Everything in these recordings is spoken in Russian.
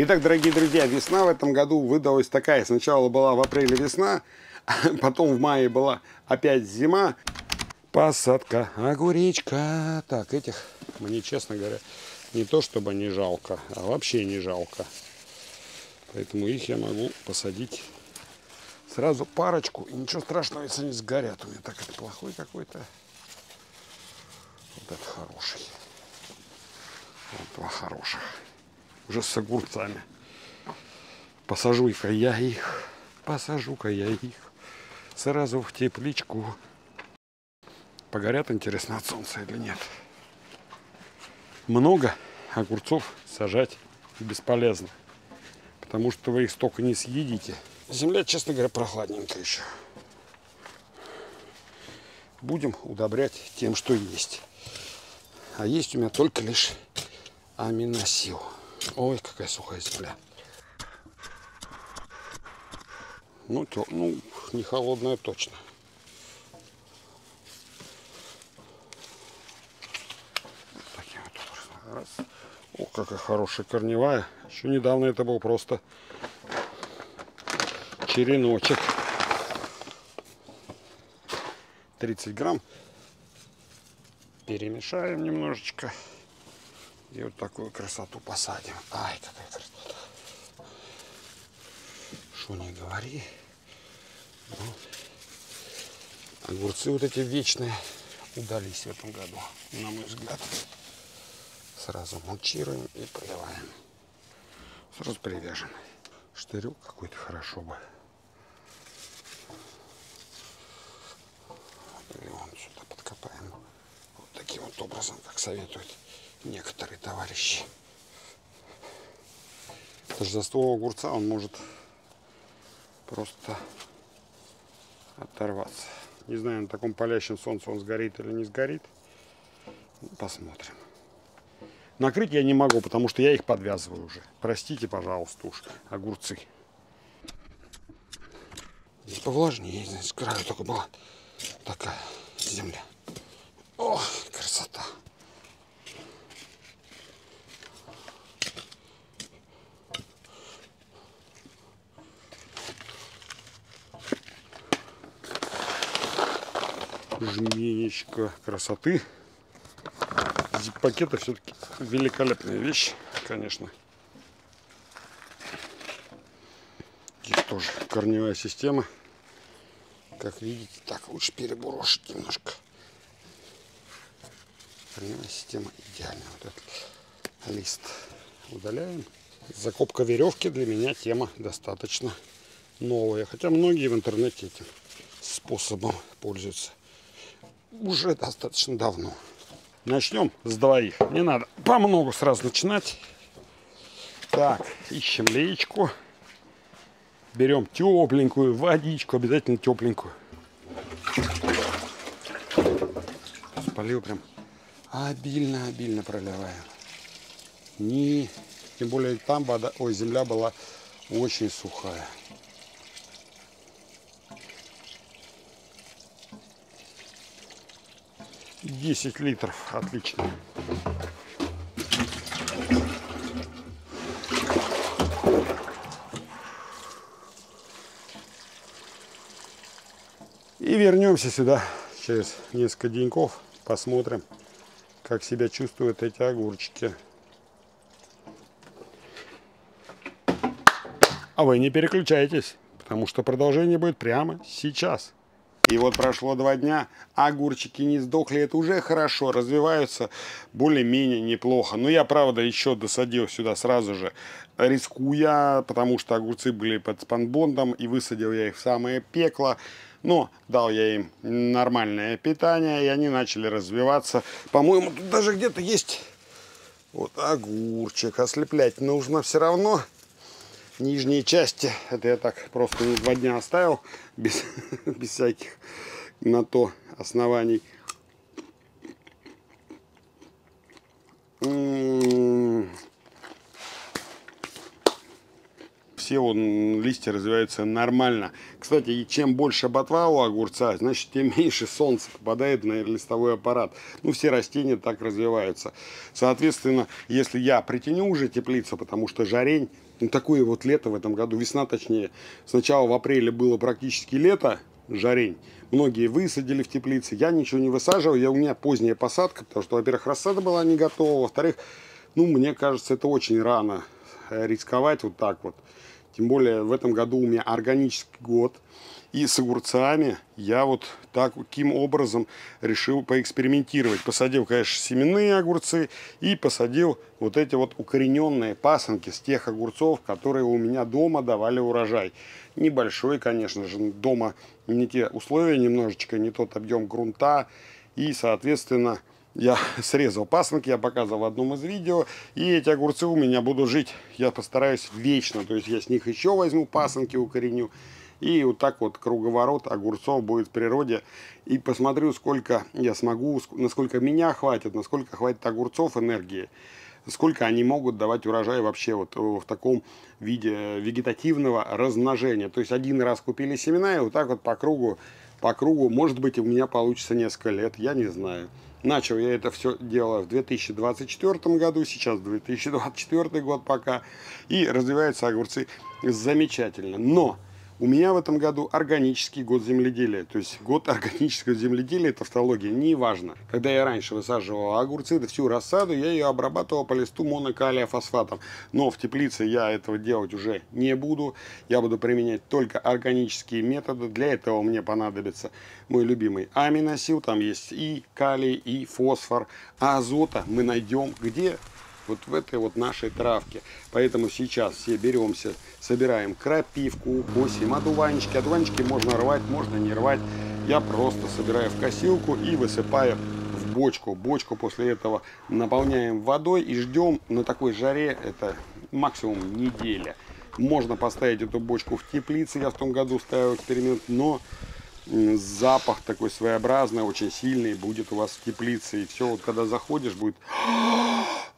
Итак, дорогие друзья, весна в этом году выдалась такая. Сначала была в апреле весна, потом в мае была опять зима. Посадка огуречка. Так, этих мне, честно говоря, не то чтобы не жалко, а вообще не жалко. Поэтому их я могу посадить сразу парочку. И ничего страшного, если они сгорят. У меня так это плохой какой-то. Вот это хороший. Вот два хороших. Уже с огурцами. Посажу-ка я их. Сразу в тепличку. Погорят, интересно, от солнца или нет. Много огурцов сажать бесполезно, потому что вы их столько не съедите. Земля, честно говоря, прохладненькая еще. Будем удобрять тем, что есть. А есть у меня только лишь аминосил. Ой, какая сухая земля. Ну, не холодная точно. Такие вот. Раз. О, какая хорошая корневая. Еще недавно это был просто череночек. 30 грамм. Перемешаем немножечко. И вот такую красоту посадим. Ай, какая красота. Что не говори. Ну, огурцы вот эти вечные удались в этом году, на мой взгляд. Сразу мульчируем и поливаем. Сразу привяжем. Штырек какой-то хорошо бы. Или вон сюда подкопаем. Вот таким вот образом, как советуют некоторые товарищи. Даже за ствол огурца он может просто оторваться. Не знаю, на таком палящем солнце он сгорит или не сгорит. Посмотрим. Накрыть я не могу, потому что я их подвязываю уже. Простите, пожалуйста, уж огурцы. Здесь повлажнее, здесь краю только была такая земля. О, красота! Жменечко красоты. Зип-пакеты все-таки великолепная вещь, конечно. Здесь тоже корневая система. Как видите, так лучше переброшить немножко. Корневая система идеальная. Вот этот лист удаляем. Закопка веревки для меня тема достаточно новая. Хотя многие в интернете этим способом пользуются уже достаточно давно. Начнем с двоих. Не надо помногу сразу начинать. Так, ищем леечку. Берем тепленькую водичку, обязательно тепленькую. Полил прям обильно проливаем. Тем более там вода, ой, земля была очень сухая. Десять литров, отлично. И вернемся сюда через несколько деньков, посмотрим, как себя чувствуют эти огурчики. А вы не переключайтесь, потому что продолжение будет прямо сейчас. И вот прошло 2 дня, огурчики не сдохли, это уже хорошо, развиваются более-менее неплохо. Но я, правда, еще досадил сюда сразу же, рискуя, потому что огурцы были под спонбондом, и высадил я их в самое пекло. Но дал я им нормальное питание, и они начали развиваться. По-моему, тут даже где-то есть вот огурчик, ослеплять нужно все равно. Нижние части, это я так просто на 2 дня оставил, без всяких на то оснований. все листья развиваются нормально. Кстати, и чем больше ботва у огурца, значит, тем меньше солнца попадает на листовой аппарат. Ну, все растения так развиваются. Соответственно, если я притяню уже теплицу, потому что жарень, ну, такое вот лето в этом году, весна точнее, сначала в апреле было практически лето, жарень. Многие высадили в теплице. Я ничего не высаживал. У меня поздняя посадка, потому что, во-первых, рассада была не готова. Во-вторых, ну, мне кажется, это очень рано рисковать вот так вот. Тем более, в этом году у меня органический год. И с огурцами я вот таким образом решил поэкспериментировать. Посадил, конечно, семенные огурцы и посадил вот эти вот укорененные пасынки с тех огурцов, которые у меня дома давали урожай. Небольшой, конечно же, дома не те условия немножечко, не тот объем грунта. И, соответственно, я срезал пасынки, я показывал в одном из видео. И эти огурцы у меня будут жить, я постараюсь, вечно. То есть я с них еще возьму пасынки, укореню. И вот так вот круговорот огурцов будет в природе. И посмотрю, сколько я смогу, насколько меня хватит, насколько хватит огурцов энергии, сколько они могут давать урожай вообще вот в таком виде вегетативного размножения. То есть один раз купили семена и вот так вот по кругу, может быть, у меня получится несколько лет, я не знаю. Начал я это все дело в 2024 году, сейчас 2024 год пока. И развиваются огурцы замечательно. Но у меня в этом году органический год земледелия. То есть год органического земледелия, тавтология, неважно. Когда я раньше высаживал огурцы, всю рассаду, я ее обрабатывал по листу монокалия фосфатом. Но в теплице я этого делать уже не буду. Я буду применять только органические методы. Для этого мне понадобится мой любимый аминосил. Там есть и калий, и фосфор. А азота мы найдем где? Вот в этой вот нашей травке. Поэтому сейчас все беремся, собираем крапивку, косим, одуванчики. Одуванчики можно рвать, можно не рвать. Я просто собираю в косилку и высыпаю в бочку. Бочку после этого наполняем водой и ждем на такой жаре, это максимум неделя. Можно поставить эту бочку в теплице, я в том году ставил эксперимент, но запах такой своеобразный, очень сильный будет у вас в теплице. И все, вот когда заходишь, будет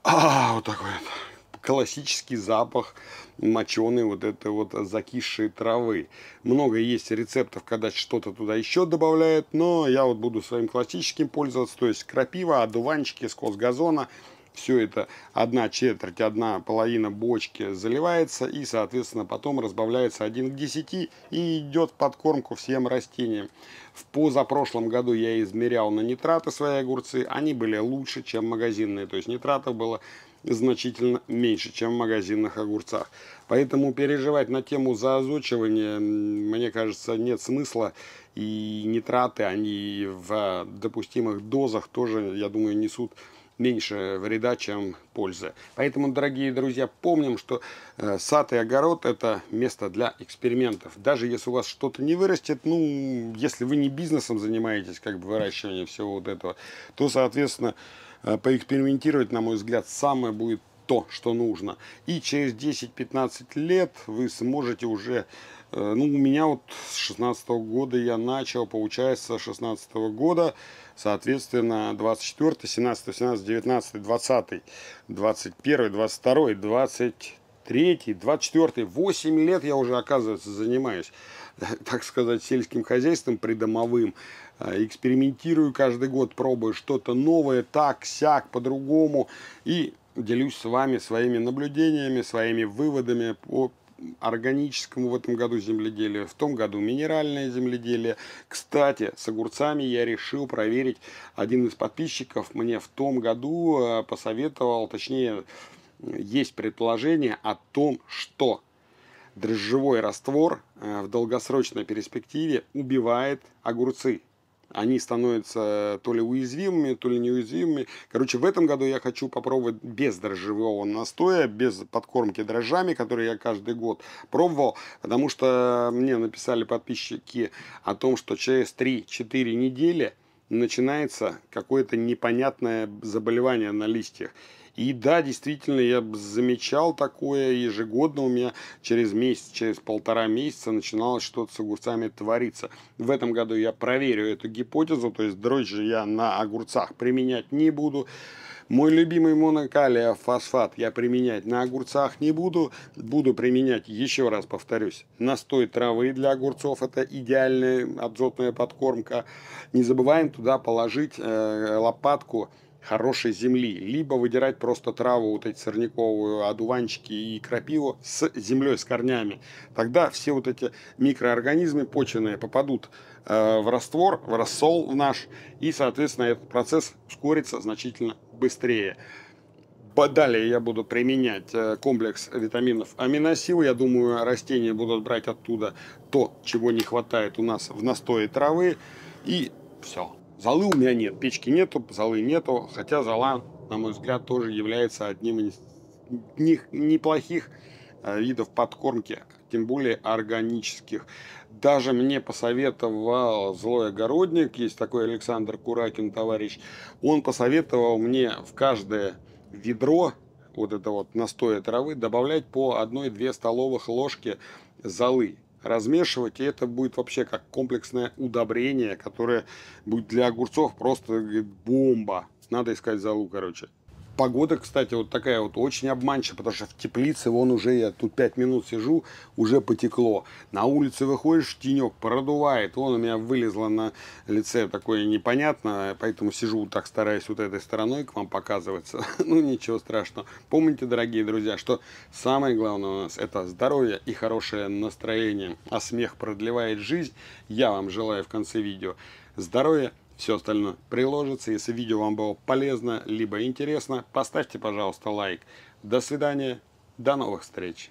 вот такой вот классический запах моченой вот этой вот закисшей травы. Много есть рецептов, когда что-то туда еще добавляют, но я вот буду своим классическим пользоваться. То есть крапива, одуванчики, скос газона. Все это одна четверть, одна половина бочки заливается и, соответственно, потом разбавляется 1:10 и идет в подкормку всем растениям. В позапрошлом году я измерял на нитраты свои огурцы. Они были лучше, чем магазинные. То есть нитратов было значительно меньше, чем в магазинных огурцах. Поэтому переживать на тему заозучивания, мне кажется, нет смысла. И нитраты, они в допустимых дозах тоже, я думаю, несут меньше вреда, чем пользы. Поэтому, дорогие друзья, помним, что сад и огород – это место для экспериментов. Даже если у вас что-то не вырастет, ну, если вы не бизнесом занимаетесь, как бы выращиванием всего вот этого, то, соответственно, поэкспериментировать, на мой взгляд, самое будет то, что нужно. И через 10-15 лет вы сможете уже… Ну, у меня вот с 16-го года я начал, получается, с 16-го года, соответственно, 24-й, 17-й, 18-й, 19-й, 20-й, 21-й, 22-й, 23-й, 24-й. 8 лет я уже, оказывается, занимаюсь, так сказать, сельским хозяйством придомовым. Экспериментирую каждый год, пробую что-то новое, так, сяк, по-другому. И делюсь с вами своими наблюдениями, своими выводами по органическому в этом году земледелию, в том году минеральное земледелие. Кстати, с огурцами я решил проверить. Один из подписчиков мне в том году посоветовал, точнее, есть предположение о том, что дрожжевой раствор в долгосрочной перспективе убивает огурцы. Они становятся то ли уязвимыми, то ли неуязвимыми. Короче, в этом году я хочу попробовать без дрожжевого настоя, без подкормки дрожжами, которые я каждый год пробовал. Потому что мне написали подписчики о том, что через 3-4 недели начинается какое-то непонятное заболевание на листьях. И да, действительно, я замечал такое ежегодно. У меня через месяц, через полтора месяца начиналось что-то с огурцами твориться. В этом году я проверю эту гипотезу. То есть дрожжи я на огурцах применять не буду. Мой любимый монокалия фосфат я применять на огурцах не буду. Буду применять, еще раз повторюсь, настой травы для огурцов. Это идеальная азотная подкормка. Не забываем туда положить лопатку хорошей земли, либо выдирать просто траву, вот эти сорняковые одуванчики и крапиву с землей, с корнями. Тогда все вот эти микроорганизмы почвенные попадут в раствор, в рассол наш, и, соответственно, этот процесс ускорится значительно быстрее. Далее я буду применять комплекс витаминов аминосил. Я думаю, растения будут брать оттуда то, чего не хватает у нас в настое травы, и все. Золы у меня нет, печки нету, золы нету, хотя зола, на мой взгляд, тоже является одним из неплохих видов подкормки, тем более органических. Даже мне посоветовал злой огородник, есть такой Александр Куракин, товарищ, он посоветовал мне в каждое ведро вот это вот настоя травы добавлять по 1-2 столовых ложки золы. Размешивать, и это будет вообще как комплексное удобрение, которое будет для огурцов просто бомба. Надо искать золу, короче. Погода, кстати, вот такая вот очень обманчивая, потому что в теплице, вон уже я тут 5 минут сижу, уже потекло. На улице выходишь, тенек продувает, вон у меня вылезло на лице такое непонятно, поэтому сижу вот так, стараюсь вот этой стороной к вам показываться. Ну ничего страшного. Помните, дорогие друзья, что самое главное у нас это здоровье и хорошее настроение, а смех продлевает жизнь. Я вам желаю в конце видео здоровья. Все остальное приложится. Если видео вам было полезно, либо интересно, поставьте, пожалуйста, лайк. До свидания, до новых встреч.